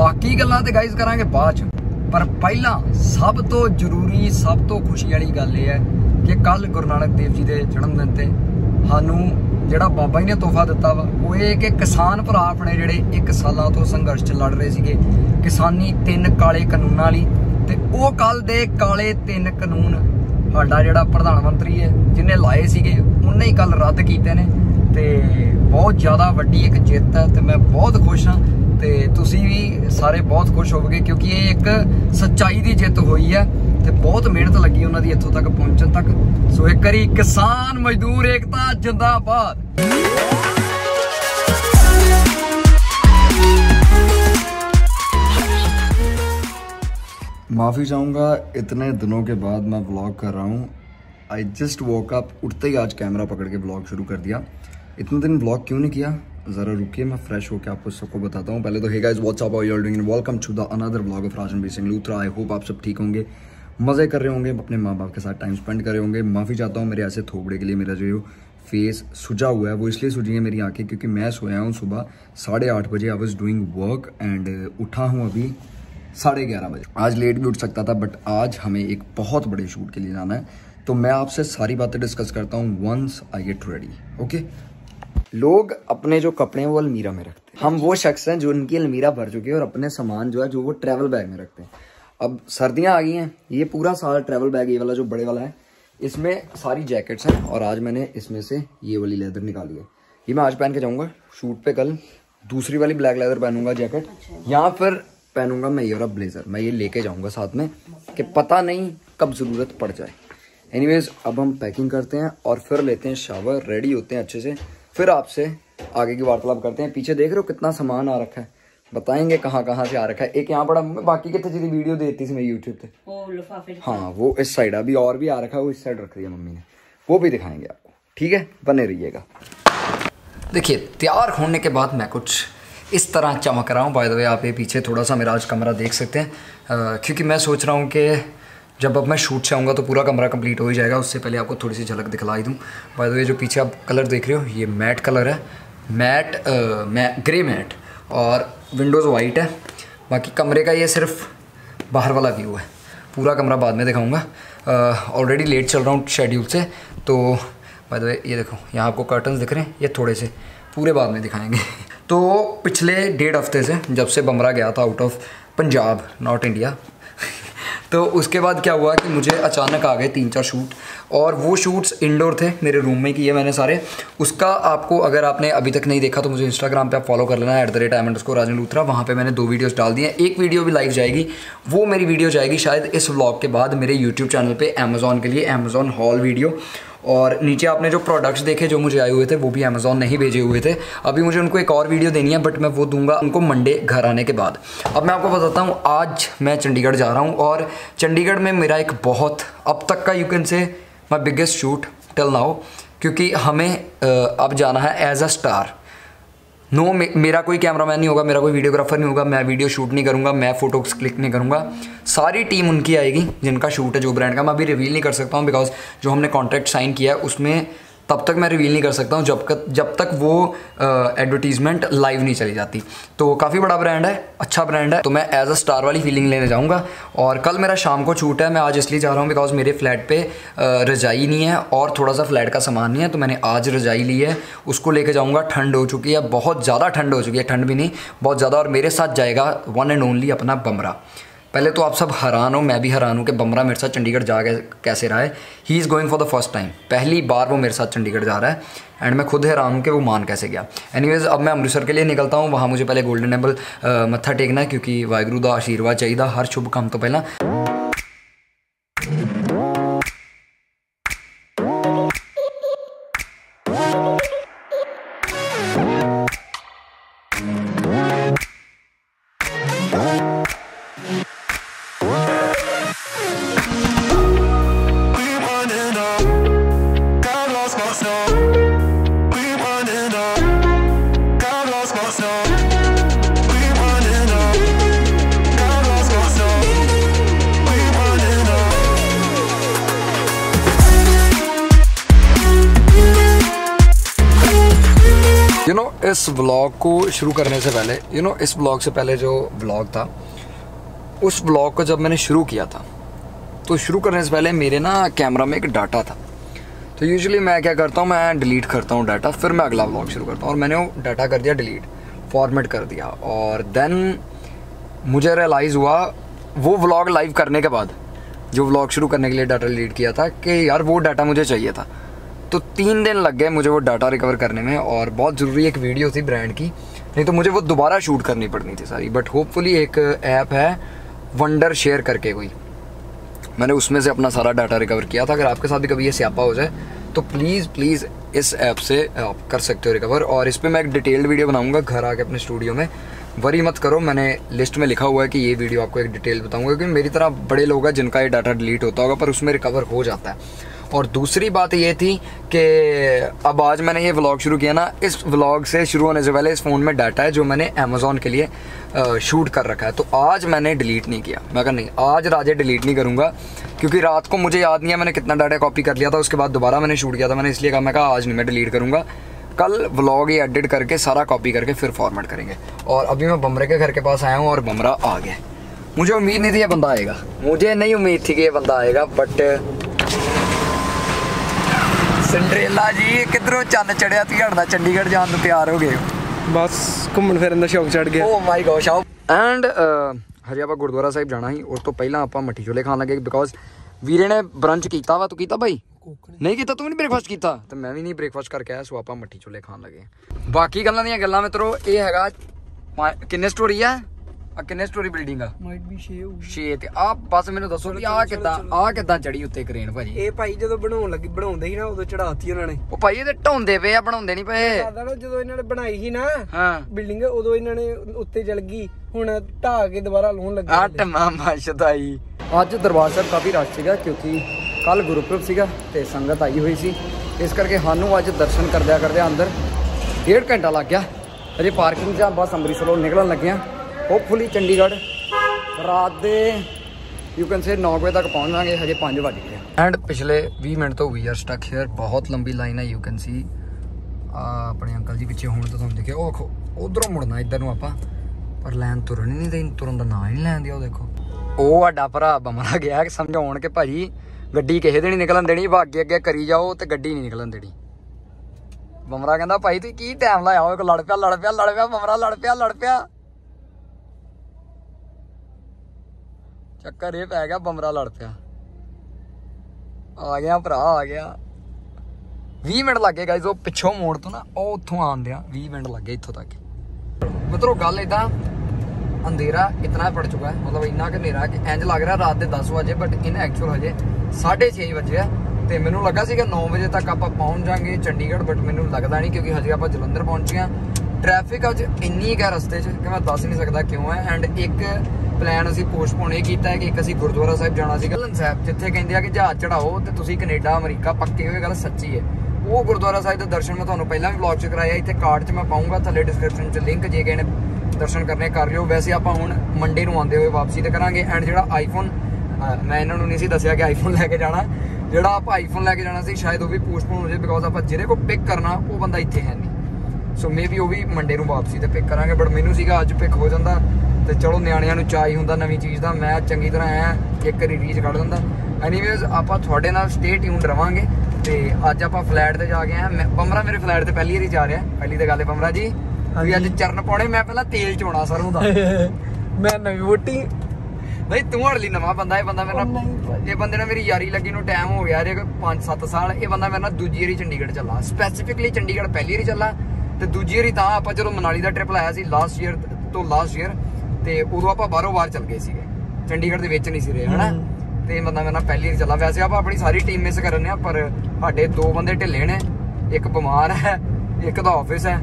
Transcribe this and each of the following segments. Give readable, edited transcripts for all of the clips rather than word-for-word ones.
बाकी गल्लां ते गाइस करांगे बाद च, पर पहला सब तो जरूरी सब तो खुशी वाली गल यह है कि कल गुरु नानक देव जी के जन्म दिन ते सानूं जिहड़ा बाबा जी ने तोहफा दिता वा वो ये कि किसान भरा अपने जिहड़े 1 साल तो संघर्ष लड़ रहे सीगे किसानी 3 काले कानूनां लई, ते वो कल दे काले 3 कानून साडा जिहड़ा प्रधानमंत्री है जिन्हें लाए सीगे उन्हें ही कल रद्द कीते ने, ते बहुत ज़्यादा वड्डी एक जित है, तो मैं बहुत खुश हाँ, तो तुसीं भी सारे बहुत खुश होवोगे क्योंकि ये एक सच्चाई की जित हुई है, तो बहुत मेहनत लगी उन्होंने इत्थों तक पहुँचन तक। सो एक बारी किसान मजदूर एकता जिंदाबाद। माफ़ी चाहूँगा इतने दिनों के बाद मैं ब्लॉग कर रहा हूँ। आई जस्ट वॉक अप, उठते ही आज कैमरा पकड़ के ब्लॉग शुरू कर दिया। इतने दिन ब्लॉग क्यों नहीं किया, ज़रा रुकिए मैं फ्रेश होकर आपको सबको बताता हूँ। पहले तो hey guys what's up, how you are doing, welcome to the another vlog of Rajan Singh Luthra. I hope आप सब ठीक होंगे, मज़े कर रहे होंगे, अपने माँ बाप के साथ टाइम स्पेंड कर रहे होंगे। माफ़ी चाहता हूँ मेरे ऐसे थोबड़े के लिए, मेरा जो फेस सुझा हुआ है वो इसलिए सूझी है मेरी आँखें क्योंकि मैं सोया हूँ सुबह 8:30 बजे। I was doing work and उठा हूँ अभी 11:30 बजे। आज लेट भी उठ सकता था बट आज हमें एक बहुत बड़े शूट के लिए जाना है, तो मैं आपसे सारी बातें डिस्कस करता हूँ once I get ready. Okay, लोग अपने जो कपड़े हैं वो अलमीरा में रखते हैं, हम वो शख्स हैं जो उनकी अलमीरा भर चुके हैं और अपने सामान जो है वो ट्रैवल बैग में रखते हैं। अब सर्दियां आ गई हैं, ये पूरा सारा ट्रैवल बैग ये वाला जो बड़े वाला है इसमें सारी जैकेट्स हैं और आज मैंने इसमें से ये वाली लेदर निकाली है। ये मैं आज पहन के जाऊँगा शूट पे, कल दूसरी वाली ब्लैक लेदर पहनूंगा जैकेट, या फिर पहनूंगा मैं ये वाला ब्लेजर। मैं ये लेके जाऊँगा साथ में कि पता नहीं कब ज़रूरत पड़ जाए। एनीवेज अब हम पैकिंग करते हैं और फिर लेते हैं शावर, रेडी होते हैं अच्छे से, फिर आपसे आगे की वार्तालाप करते हैं। पीछे देख रहे हो कितना सामान आ रखा है, बताएंगे कहाँ कहाँ से आ रखा है। एक यहाँ बड़ा बाकी कितने चीज़ वीडियो देती थी मेरी यूट्यूब पे, वो लिफाफे, हाँ वो इस साइड अभी और भी आ रखा है, वो इस साइड रख रही है मम्मी ने, वो भी दिखाएंगे आपको। ठीक है, बने रहिएगा। देखिए तैयार होने के बाद मैं कुछ इस तरह चमक रहा हूँ। बाय द वे आप ये पीछे थोड़ा सा मेरा आज कमरा देख सकते हैं क्योंकि मैं सोच रहा हूँ कि जब अब मैं शूट से आऊँगा तो पूरा कमरा कंप्लीट हो ही जाएगा, उससे पहले आपको थोड़ी सी झलक दिखला ही दूँ। बाय द वे जो पीछे आप कलर देख रहे हो ये मैट कलर है, मैट ग्रे मैट, और विंडोज़ वाइट है। बाकी कमरे का ये सिर्फ बाहर वाला व्यू है, पूरा कमरा बाद में दिखाऊँगा। ऑलरेडी लेट चल रहा हूँ शेड्यूल से, तो बाय द वे ये देखो यहाँ आपको कर्टन्स दिख रहे हैं, ये थोड़े से पूरे बाद में दिखाएँगे। तो पिछले 1.5 हफ्ते से जब से बमरा गया था out of Punjab, not India, तो उसके बाद क्या हुआ कि मुझे अचानक आ गए 3-4 शूट और वो शूट्स इंडोर थे, मेरे रूम में किए मैंने सारे। उसका आपको अगर आपने अभी तक नहीं देखा तो मुझे इंस्टाग्राम पे आप फॉलो कर लेना @IAM_Rajan Luthera। वहाँ पे मैंने 2 वीडियोस डाल दिए हैं, एक वीडियो भी लाइव जाएगी, वो मेरी वीडियो जाएगी शायद इस व्लॉग के बाद मेरे यूट्यूब चैनल पर अमेज़ॉन के लिए, अमेज़ॉन हॉल वीडियो। और नीचे आपने जो प्रोडक्ट्स देखे जो मुझे आए हुए थे वो भी अमेज़ॉन नहीं भेजे हुए थे, अभी मुझे उनको एक और वीडियो देनी है बट मैं वो दूंगा उनको मंडे घर आने के बाद। अब मैं आपको बताता हूँ आज मैं चंडीगढ़ जा रहा हूँ और चंडीगढ़ में मेरा एक बहुत अब तक का you can say my biggest shoot till now, क्योंकि हमें अब जाना है एज अ स्टार। नो मेरा कोई कैमरामैन नहीं होगा, मेरा कोई वीडियोग्राफर नहीं होगा, मैं वीडियो शूट नहीं करूँगा, मैं फ़ोटोज़ क्लिक नहीं करूँगा, सारी टीम उनकी आएगी जिनका शूट है, जो ब्रांड का। मैं अभी रिवील नहीं कर सकता हूँ बिकॉज जो हमने कॉन्ट्रैक्ट साइन किया है उसमें तब तक मैं रिवील नहीं कर सकता हूँ जब तक वो एडवर्टीज़मेंट लाइव नहीं चली जाती। तो काफ़ी बड़ा ब्रांड है, अच्छा ब्रांड है, तो मैं एज अ स्टार वाली फीलिंग लेने जाऊँगा। और कल मेरा शाम को शूट है, मैं आज इसलिए जा रहा हूँ बिकॉज मेरे फ्लैट पे रजाई नहीं है और थोड़ा सा फ्लैट का सामान नहीं है, तो मैंने आज रजाई ली है, उसको लेके जाऊँगा। ठंड हो चुकी है, बहुत ज़्यादा ठंड हो चुकी है, ठंड भी नहीं बहुत ज़्यादा। और मेरे साथ जाएगा वन एंड ओनली अपना बमरा। पहले तो आप सब हैरान हो, मैं भी हैरान हूँ कि बमरा मेरे साथ चंडीगढ़ जा कैसे रहा है। He is going for the first time, पहली बार वो मेरे साथ चंडीगढ़ जा रहा है एंड मैं खुद हैरान हूँ कि वो मान कैसे गया। एनीवेज अब मैं अमृतसर के लिए निकलता हूँ, वहाँ मुझे पहले गोल्डन टेम्पल मत्था टेकना है क्योंकि वाहगुरू का आशीर्वाद चाहिए हर शुभ काम तो पहला। इस व्लॉग को शुरू करने से पहले इस व्लॉग से पहले जो व्लॉग था, उस व्लॉग को जब मैंने शुरू किया था तो शुरू करने से पहले मेरे ना कैमरा में एक डाटा था। तो यूजुअली मैं क्या करता हूँ, मैं डिलीट करता हूँ डाटा, फिर मैं अगला व्लॉग शुरू करता हूँ। और मैंने वो डाटा कर दिया डिलीट, फॉर्मेट कर दिया। और देन मुझे रियलाइज़ हुआ वो व्लॉग लाइव करने के बाद, जो व्लॉग शुरू करने के लिए डाटा डिलीट किया था, कि यार वो डाटा मुझे चाहिए था। तो 3 दिन लग गए मुझे वो डाटा रिकवर करने में। और बहुत ज़रूरी एक वीडियो थी ब्रांड की, नहीं तो मुझे वो दोबारा शूट करनी पड़नी थी सारी। बट होपफुली एक ऐप है Wondershare करके कोई, मैंने उसमें से अपना सारा डाटा रिकवर किया था। अगर आपके साथ भी कभी ये स्यापा हो जाए तो प्लीज़ इस ऐप से आप कर सकते हो रिकवर। और इस पर मैं एक डिटेल्ड वीडियो बनाऊंगा घर आके अपने स्टूडियो में। वरी मत करो, मैंने लिस्ट में लिखा हुआ है कि ये वीडियो आपको एक डिटेल बताऊंगा, क्योंकि मेरी तरह बड़े लोग हैं जिनका ये डाटा डिलीट होता होगा पर उसमें रिकवर हो जाता है। और दूसरी बात ये थी कि अब आज मैंने ये व्लॉग शुरू किया ना, इस व्लॉग से शुरू होने से पहले इस फ़ोन में डाटा है जो मैंने अमेज़ॉन के लिए शूट कर रखा है। तो आज मैंने डिलीट नहीं किया। मैं कहा नहीं, आज राजे डिलीट नहीं करूँगा, क्योंकि रात को मुझे याद नहीं है मैंने कितना डाटा कॉपी कर लिया था। उसके बाद दोबारा मैंने शूट किया था, मैंने इसलिए कहा मैं आज नहीं मैं डिलीट करूँगा, कल व्लॉग ये एडिट करके सारा कॉपी करके फिर फॉर्मेट करेंगे। और अभी मैं बमरे के घर के पास आया हूँ और बमरा आ गया। मुझे उम्मीद नहीं थी ये बंदा आएगा, मुझे नहीं उम्मीद थी कि ये बंदा आएगा। बट सिंड्रेला जी किधरों चंद चढ़िया, हटना चंडीगढ़ जाने को तैयार हो गए बस, घूमन फिरन का शौक चढ़ गया। ओह माय गॉड शाओ एंड हजे आप गुरुद्वारा साहिब जाना ही, और तो पहला आप मट्ठी छोले खान लगे बिकॉज वीरे ने ब्रंच किया वा। तू किया भाई? नहीं किया। तू भी नहीं ब्रेकफास्ट किया तो मैं भी नहीं ब्रेकफास्ट करके आया। सो आप मट्ठी छोले खान लगे। बाकी गल्लां दियां गल्लां मित्रो, ये हैगा किन्ने स्टोरी है, किन्ने स्टोरी बिल्डिंग आ, माइट बी 6 ਤੇ ਆਪ ਬਸ ਮੈਨੂੰ ਦੱਸੋ ਕਿ ਆ ਕਿਦਾਂ ਚੜੀ ਉੱਤੇ ਕਰੇਨ ਭਾਜੀ। ਇਹ ਭਾਈ ਜਦੋਂ ਬਣਾਉਣ ਲੱਗੀ ਬਣਾਉਂਦੇ ਸੀ ਨਾ ਉਦੋਂ ਚੜਾਤੀ ਉਹਨਾਂ ਨੇ। ਉਹ ਭਾਈ ਇਹ ਤੇ ਢਾਉਂਦੇ ਪਏ ਆ, ਬਣਾਉਂਦੇ ਨਹੀਂ ਪਏ। ਜਦੋਂ ਇਹਨਾਂ ਨੇ ਬਣਾਈ ਸੀ ਨਾ ਬਿਲਡਿੰਗ ਉਦੋਂ ਇਹਨਾਂ ਨੇ ਉੱਤੇ ਚੜ ਗਈ, ਹੁਣ ਢਾ ਕੇ ਦੁਬਾਰਾ ਲਾਉਣ ਲੱਗੇ। ਆਟ ਮਾਮਾ ਸ਼ਦਾਈ। ਅੱਜ ਦਰਬਾਰ ਸਾਹਿਬ ਕਾਫੀ ਰਸ਼ ਸੀਗਾ ਕਿਉਂਕਿ ਕੱਲ ਗੁਰਪੁਰਬ ਸੀਗਾ ਤੇ ਸੰਗਤ ਆਈ ਹੋਈ ਸੀ, ਇਸ ਕਰਕੇ ਸਾਨੂੰ ਅੱਜ ਦਰਸ਼ਨ ਕਰਦਿਆਂ ਅੰਦਰ 1.5 ਘੰਟਾ ਲੱਗ ਗਿਆ। ਅਜੇ ਪਾਰਕਿੰਗ ਜਾਂ ਬਸ ਅੰਮ੍ਰਿਤਸਰੋਂ ਨਿਕਲਣ ਲੱਗੇ। होपफुली चंडीगढ़ रात दे यू कैन से 9 बजे तक पहुँच जाएंगे। हजे 5 बज गए एंड पिछले 20 मिनट तो वी आर स्टक हेयर। बहुत लंबी लाइन है, यू कैन सी अपने अंकल जी पिछे होने तो तुम देखे। वो देखो उधरों मुड़ना इधर आप, पर लाइन तुरन ही नहीं देनी, तुरन का ना ही नहीं लैन दिया। वो देखो वो आडा भरा बमरा गया समझाउण के भाजी गड्डी किसी नहीं निकलन देनी, बाकी अगे करी जाओ तो गड्डी नहीं निकलन देनी। बमरा कहता भाई तू की टाइम लाया हो, लड़ पिया बमरा लड़ पिया। चक्कर ये पै गया, बमरा लड़ पिया। आ गया भरा आ गया। 20 मिनट लग गए गाइज, वो पिछों मोड़ तो ना वो उतों आंदे 20 मिनट लग गए इतों तक। मित्रों गल इदा अंधेरा इतना पड़ चुका है, मतलब इन्ना हनेरा कि इंज लग रहा रात के 10 बजे, बट इन एक्चुअल हजे 6:30 बजे। तो मैनू लगा सी 9 बजे तक आप पहुँच जाएंगे चंडीगढ़, बट मैनू लगता नहीं क्योंकि हजे आप जलंधर पहुँच गए। ट्रैफिक अज इन्नी है रस्ते कि मैं दस नहीं सकता क्यों है। एंड एक प्लैन असी पोस्टपोन ये किया कि एक असी गुरुद्वारा साहब जाना सी, गोल्डन साहब जिथे कहिंदे कि जहाज़ चढ़ाओ तो तुसी कनेडा अमरीका पक्के हो। गल सच्ची है। वो गुरुद्वारा साहब का दर्शन मैं तुहानूं पहला भी ब्लॉग च कराया, इत्थे कार्ड च मैं पाऊँगा थले डिस्क्रिप्शन च लिंक, जे किसे ने दर्शन करने कर लियो। वैसे आपां हुण मंडे नूं आंदे होए वापसी ते करांगे। एंड जिहड़ा आईफोन मैं इन्हां नूं नहीं सी दस्सिया कि आईफोन लैके जाना, जिहड़ा आप आईफोन लैके जाना सी शायद वो भी पोस्टपोन हो जाए बिकॉज आप जिहदे कोल पिक करना वो बंदा इत्थे है नहीं। सो मे बी वो भी मंडे नूं वापसी ते पिक करांगे, बट मैनूं सीगा अज पिक हो जांदा तो चलो नियाणियां नूं चाही हुंदा नवी चीज़ दा, मैं चंगी तरह ऐ एक वारी रीच कढ़ दिंदा। एनीवेज आपां तुहाडे नाल स्टे ट्यून्ड रवांगे। ते अज आपां फ्लैट ते जा गए हैं। बमरा मेरे फ्लैट ते पहली वारी जा रहा है। पहली तो गल है बमरा जी अभी अज चरण पाने, मैं पहला तेल चोना सरों दा मैं नवी वोटी भाई, तू हड़ली नवा बंदा। ये बंदा मेरे नाल, ये बंदे ने मेरी यारी लगी नूं टाइम हो गया जे 5-7 साल। ये बंदा मेरे नाल दूजी वारी चंडीगढ़ चला, स्पैसीफिकली चंडीगढ़ पहली वारी चला तो दूजी वारी तां आपां जदों मनाली दा ट्रिप लाया सी लास्ट ईयर ਤੇ ਉਦੋਂ ਆਪਾਂ ਬਾਹਰੋਂ ਬਾਹਰ ਚੱਲ ਗਏ ਸੀਗੇ, ਚੰਡੀਗੜ੍ਹ ਦੇ ਵਿੱਚ ਨਹੀਂ ਸੀ ਰਹੇ ਹਨਾ। ਤੇ ਬੰਦਾ ਮੇਰੇ ਨਾਲ ਪਹਿਲੀ ਵਾਰ ਚੱਲਾ। ਵੈਸੇ ਆਪਾਂ ਆਪਣੀ ਸਾਰੀ ਟੀਮ ਮਿਸ ਕਰਨੇ ਆ, ਪਰ ਸਾਡੇ 2 ਬੰਦੇ ਢਿੱਲੇ ਨੇ, ਇੱਕ ਬਿਮਾਰ ਹੈ, ਇੱਕ ਦਾ ਆਫਿਸ ਹੈ,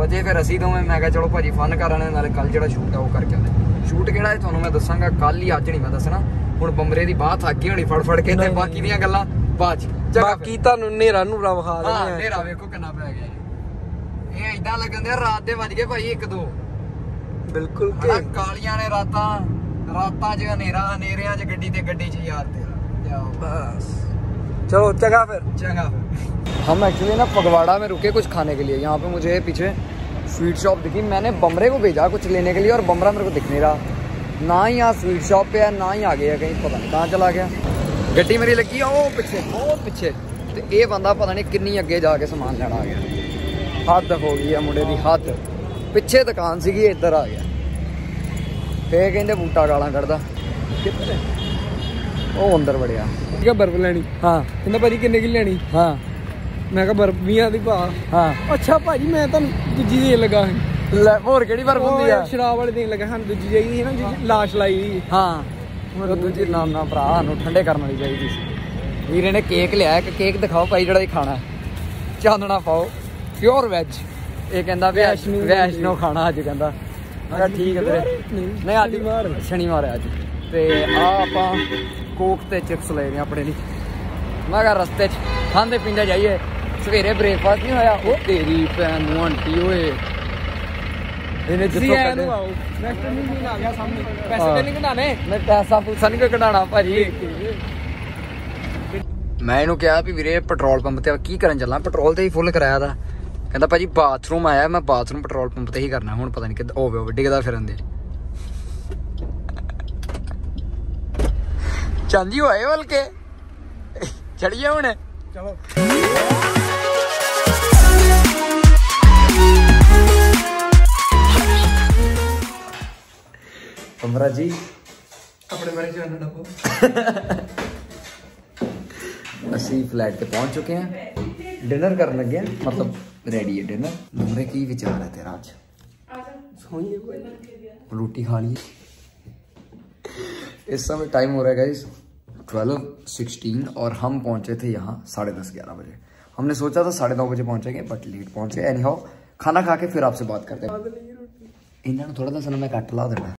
ਬਚੇ ਫਿਰ ਅਸੀਂ ਦੋਵੇਂ। ਮੈਂ ਕਿਹਾ ਚਲੋ ਭਾਜੀ ਫਨ ਕਰ ਲੈਣੇ, ਨਾਲੇ ਕੱਲ ਜਿਹੜਾ ਸ਼ੂਟ ਆ ਉਹ ਕਰਕੇ ਆਉਂਦੇ। ਸ਼ੂਟ ਕਿਹੜਾ ਇਹ ਤੁਹਾਨੂੰ ਮੈਂ ਦੱਸਾਂਗਾ ਕੱਲ ਹੀ, ਅੱਜ ਨਹੀਂ ਮੈਂ ਦੱਸਣਾ। ਹੁਣ ਬੰਬਰੇ ਦੀ ਬਾਹ ਥੱਕ ਗਈ ਹੋਣੀ ਫੜ ਕੇ, ਤੇ ਬਾਕੀ ਦੀਆਂ ਗੱਲਾਂ ਬਾਅਦ ਚ। ਬਾਕੀ ਤੁਹਾਨੂੰ ਹਨੇਰਾ ਨੂਰਾ ਵਿਖਾ ਦਿੰਦੇ ਆ। ਹਨੇਰਾ ਵੇਖੋ ਕਿੰਨਾ ਪੈ ਗਿਆ, ਇਹ ਇਦਾਂ ਲੱਗਣ ਦੇ ਰਾਤ ਦੇ ਵੱਜ ਗਏ ਭਾਈ 1-2 ਬਿਲਕੁਲ ਕਾਲੀਆਂ ਨੇ ਰਾਤਾਂ ਚ ਹਨੇਰਿਆਂ ਚ ਗੱਡੀ ਚ ਯਾਰ ਤੇਰਾ ਬਸ। ਚਲੋ ਚੰਗਾ ਫਿਰ। हम एक्चुअली ना फगवाड़ा में रुके कुछ खाने के लिए। यहाँ पे मुझे पीछे स्वीट शॉप दिखी। मैंने बमरे को भेजा कुछ लेने के लिए और बमरा मेरे को दिख नहीं रहा, ना ही यहाँ स्वीट शॉप पे है ना ही आ गया कहीं, पता नहीं कहाँ चला गया। गड्डी मेरी लगी है वो पिछे बहुत पिछे, तो ये बंदा पता नहीं किन्नी अगे जाके समान लेना आ गया। हद हो गई है मुंडे की हद, पिछे दुकान सी इधर आ गया। फिर कहते बूटा गाला कढ़दा कितने वो अंदर बड़िया। क्या बर्फ लैनी? हाँ। कहता भाजी किन्ने की लैनी? हाँ। मैं कहा बर्फ भी आती पा। हाँ। अच्छा भाजी मैं दूजी देन लगा होर केड़ी बर्फ होंदी है शराब वाले देन लगा हाँ दूजी चाहिए ना लाश लाई दी। हाँ दूजी नाम ना भरा ठंडे करने वाली चाहिए। वीरे ने केक लिया, एक केक दिखाओ भाई जरा खाना है चांदना पाओ प्योर वैज। ये कहता वैष्णो वैष्णो खाना अज कहता। मैं कहा ठीक है तेरे नहीं अज शनिवार है अज ते आपां कोक ते चिप्स ले रहे अपने लिए। मैं कहा रस्ते खाते पीते जाइए सवेरे ब्रेकफास्ट नहीं होया। वो तेरी भैन आंटी होए इन्हें जितों कदे पैसे नहीं कढाने मैं पैसा पूसा नहीं कढाना भाजी। मैं इन्हों कहा भी वीरे पेट्रोल पंप ते की करन चलना, पेट्रोल ते ही फुल कराया था। कहता भाजी बाथरूम आया मैं बाथरूम पेट्रोल पंप ते ही करना। हुण पता नहीं किद्दां होवे डिगदा फिरन दे चांदी होए बल्कि चढ़िए हुणे चलो। अमरा जी अपने बारे असी फ्लैट पे पहुंच चुके हैं, डिनर कर लगे हैं मतलब रेडी है डिनर। अमरे की विचार है तेरा आज? रोटी खा लिए। इस समय टाइम हो रहा है गाइस 12:16 और हम पहुंचे थे यहाँ 10:30-11 बजे। हमने सोचा था 9:30 बजे पहुंचेंगे बट लेट पहुंचे। एनी हाउ खाना खा के फिर आपसे बात करते हैं। इन्होंने थोड़ा दस मैं कट ला देना।